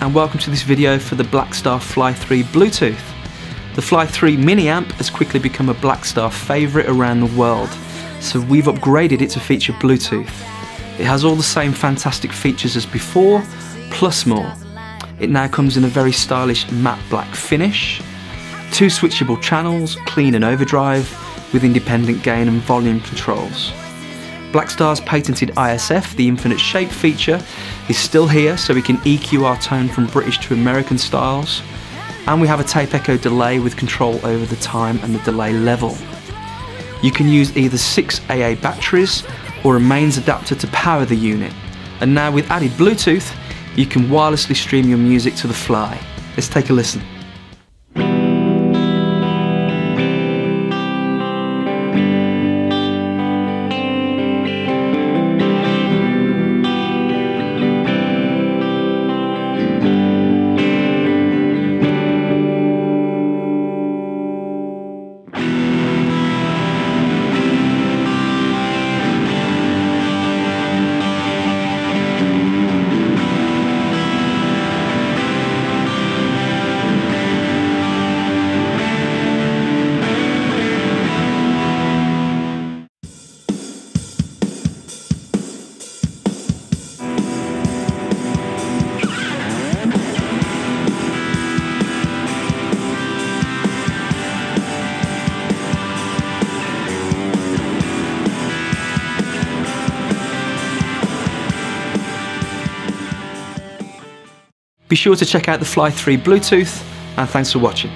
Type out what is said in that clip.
and welcome to this video for the Blackstar Fly 3 Bluetooth. The Fly 3 mini amp has quickly become a Blackstar favourite around the world, so we've upgraded it to feature Bluetooth. It has all the same fantastic features as before, plus more. It now comes in a very stylish matte black finish, two switchable channels, clean and overdrive, with independent gain and volume controls. Blackstar's patented ISF, the infinite shape feature, is still here, so we can EQ our tone from British to American styles. And we have a tape echo delay with control over the time and the delay level. You can use either 6 AA batteries or a mains adapter to power the unit. And now with added Bluetooth, you can wirelessly stream your music to the Fly. Let's take a listen. Be sure to check out the Fly 3 Bluetooth, and thanks for watching.